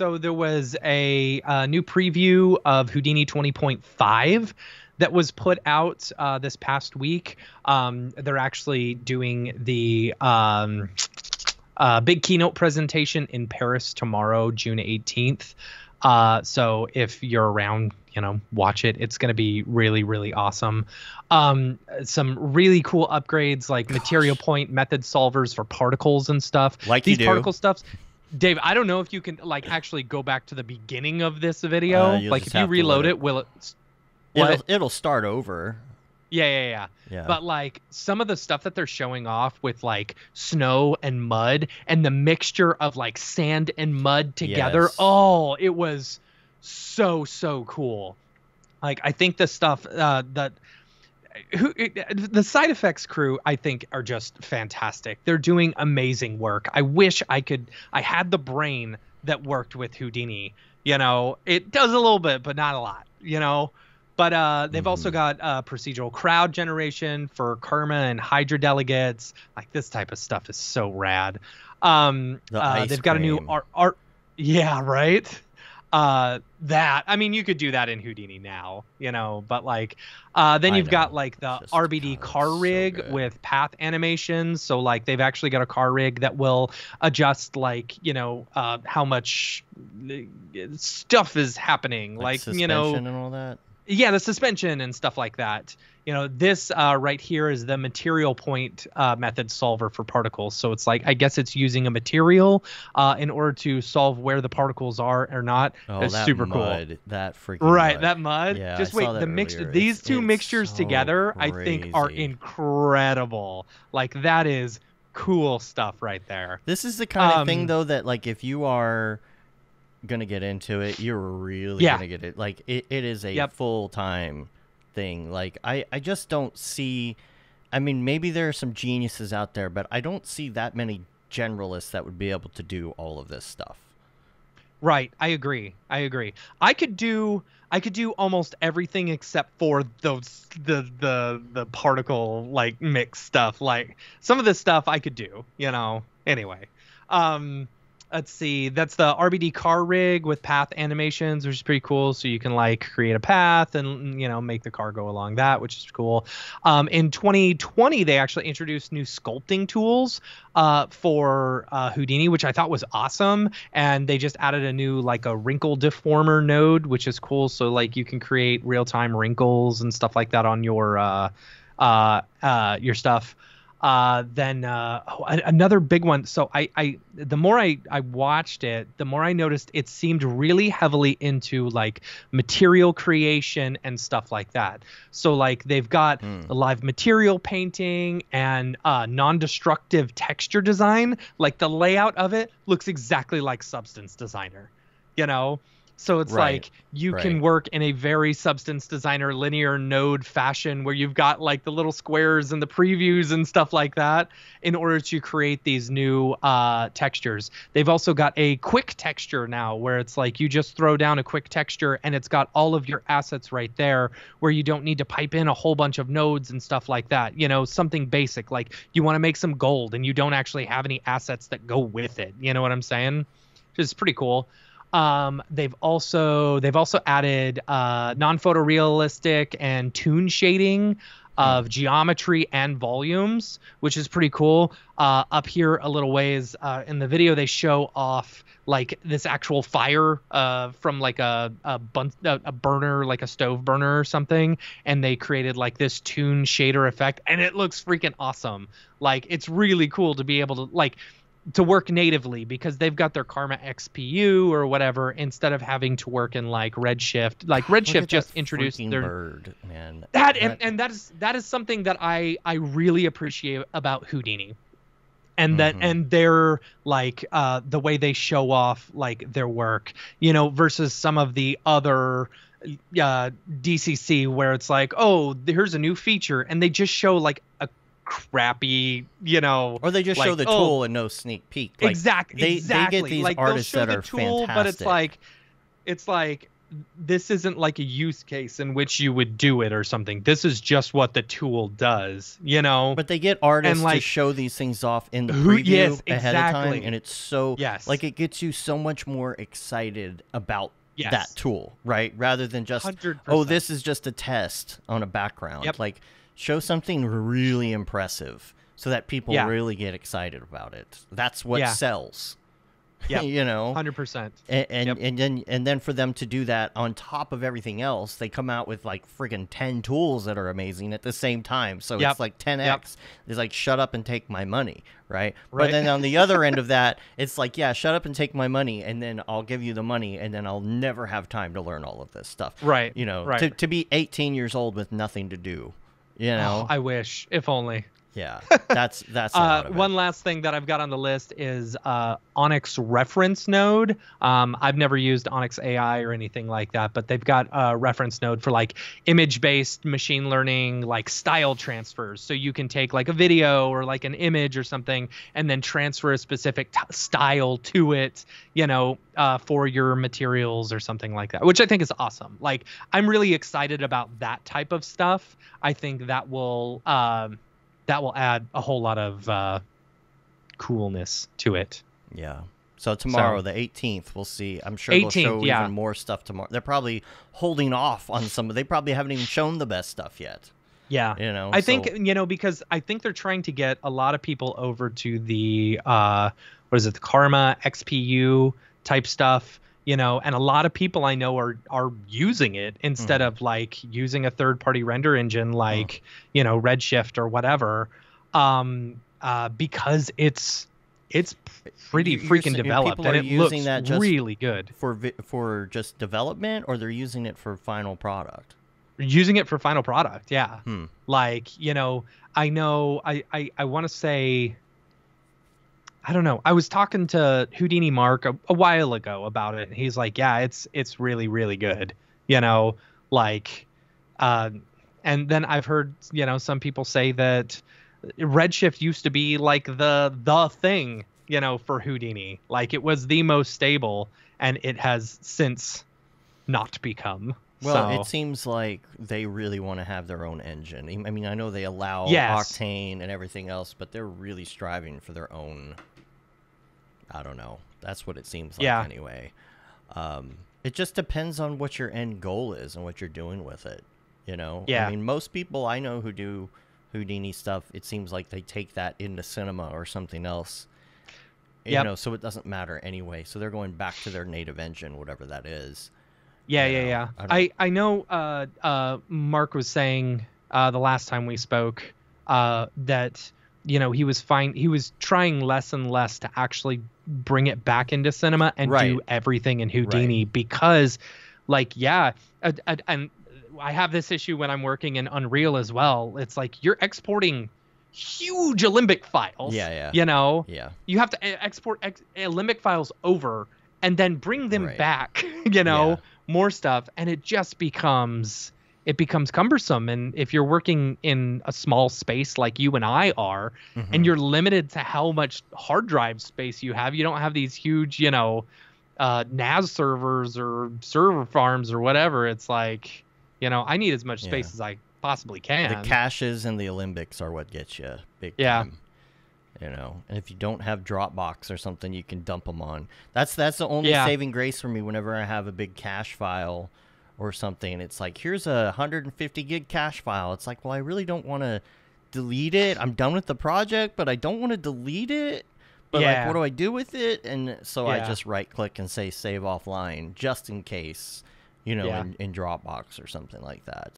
So there was a new preview of Houdini 20.5 that was put out this past week. They're actually doing the big keynote presentation in Paris tomorrow, June 18th. So if you're around, you know, watch it. It's going to be really, really awesome. Some really cool upgrades like Material Point Method solvers for particles and stuff. Like these particle stuffs. Dave, I don't know if you can like actually go back to the beginning of this video. Like if you reload it, will it? It'll start over. Yeah. But like some of the stuff that they're showing off with like snow and mud and the mixture of like sand and mud together. Yes. Oh, it was so cool. Like I think the stuff the side effects crew, I think, are just fantastic. They're doing amazing work. I wish I had the brain that worked with Houdini. You know, it does a little bit, but not a lot, you know. But they've also got procedural crowd generation for Karma and Hydra delegates. Like this type of stuff is so rad. They've got a new art. Yeah, right. I mean, you could do that in Houdini now, you know, but like, then you've got like the RBD car rig with path animations. So like they've actually got a car rig that will adjust like, you know, how much stuff is happening. Like, you know, and all that. Yeah, the suspension and stuff like that. You know, this right here is the material point method solver for particles. So it's like, I guess it's using a material in order to solve where the particles are or not. Oh, that's super cool. That freaking mud. That mud. Yeah, just wait, the mixture. These two mixtures together, I think, are incredible. Like that is cool stuff right there. This is the kind of thing though that like if you are gonna get into it, you're really gonna get it. Like it is a full-time thing. Like I just don't see, I mean, maybe there are some geniuses out there, but I don't see that many generalists that would be able to do all of this stuff. Right. I agree. I could do almost everything except for those the particle like mix stuff. Like some of this stuff I could do, you know. Anyway, let's see. That's the RBD car rig with path animations, which is pretty cool. So you can like create a path and, you know, make the car go along that, which is cool. In 2020, they actually introduced new sculpting tools for Houdini, which I thought was awesome. And they just added a new like a wrinkle deformer node, which is cool. So like you can create real time wrinkles and stuff like that on your stuff. Another big one. So the more I watched it, the more I noticed it seemed really heavily into like material creation and stuff like that. So like they've got live material painting and non-destructive texture design. Like the layout of it looks exactly like Substance Designer, you know? So it's like you can work in a very Substance Designer linear node fashion where you've got like the little squares and the previews and stuff like that in order to create these new textures. They've also got a quick texture now where it's like you just throw down a quick texture and it's got all of your assets right there where you don't need to pipe in a whole bunch of nodes and stuff like that. You know, something basic like you want to make some gold and you don't actually have any assets that go with it. You know what I'm saying? Which is pretty cool. They've also added non-photorealistic and toon shading of geometry and volumes, which is pretty cool. Up here a little ways in the video, they show off like this actual fire from like a burner, like a stove burner or something, and they created like this toon shader effect, and it looks freaking awesome. Like it's really cool to be able to like to work natively because they've got their Karma XPU or whatever instead of having to work in like Redshift. Like Redshift just introduced their bird, man. That is something that I really appreciate about Houdini. And that and their like the way they show off like their work, you know, versus some of the other DCC where it's like, oh, here's a new feature, and they just show like a crappy, you know, or they just like, show the tool and no sneak peek. Like, exactly. They get these like, artists that are fantastic, but it's like this isn't like a use case in which you would do it or something. This is just what the tool does, you know? But they get artists and, like, to show these things off in the preview ahead of time. And it's so, like, it gets you so much more excited about that tool, right? Rather than just, 100%. Oh, this is just a test on a background. Yep. Like, show something really impressive so that people really get excited about it. That's what sells. Yeah, you know, 100%. And then for them to do that on top of everything else, they come out with like friggin' 10 tools that are amazing at the same time. So it's like 10x. It's like, shut up and take my money, right? But then on the other end of that, it's like, yeah, shut up and take my money, and then I'll give you the money, and then I'll never have time to learn all of this stuff. Right. You know, to be 18 years old with nothing to do, you know. Oh, I wish, if only. Yeah, that's one last thing that I've got on the list is Onyx reference node. I've never used Onyx AI or anything like that, but they've got a reference node for like image-based machine learning, like style transfers. So you can take like a video or like an image or something and then transfer a specific style to it, you know, for your materials or something like that, which I think is awesome. Like, I'm really excited about that type of stuff. I think that will add a whole lot of coolness to it. Yeah. So tomorrow, the 18th, we'll see. I'm sure 18th, they'll show even more stuff tomorrow. They're probably holding off on some of. They probably haven't even shown the best stuff yet. Yeah. You know. I think because I think they're trying to get a lot of people over to the what is it, the Karma XPU type stuff. You know, and a lot of people I know are using it instead of like using a third-party render engine like, you know, Redshift or whatever, because it's pretty freaking developed, and it looks really good for just development, or they're using it for final product. Using it for final product, yeah. Like, you know I want to say. I don't know. I was talking to Houdini Mark a while ago about it, and he's like, "Yeah, it's really, really good." You know, like, and then I've heard, you know, some people say that Redshift used to be like the thing, you know, for Houdini. Like, it was the most stable, and it has since not become. Well, so. It seems like they really want to have their own engine. I mean, I know they allow Octane and everything else, but they're really striving for their own. I don't know. That's what it seems like anyway. It just depends on what your end goal is and what you're doing with it, you know? Yeah. I mean, most people I know who do Houdini stuff, it seems like they take that into cinema or something else. You know, so it doesn't matter anyway. So they're going back to their native engine, whatever that is. Yeah, yeah, yeah. I know Mark was saying the last time we spoke that, you know, he was trying less and less to actually bring it back into cinema and do everything in Houdini because, like, and I have this issue when I'm working in Unreal as well. It's like you're exporting huge Alembic files. Yeah, yeah. You know? Yeah. You have to export Alembic files over and then bring them back, you know? Yeah. More stuff, and it just becomes cumbersome. And if you're working in a small space like you and I are, and you're limited to how much hard drive space you have, you don't have these huge, you know, NAS servers or server farms or whatever. It's like, you know, I need as much space as I possibly can. The caches and the Alembics are what gets you big time. You know, and if you don't have Dropbox or something, you can dump them on. That's the only saving grace for me whenever I have a big cache file or something. It's like, here's a 150 gig cache file. It's like, well, I really don't want to delete it. I'm done with the project, but I don't want to delete it. But like, what do I do with it? And so I just right click and say save offline just in case, you know, in Dropbox or something like that.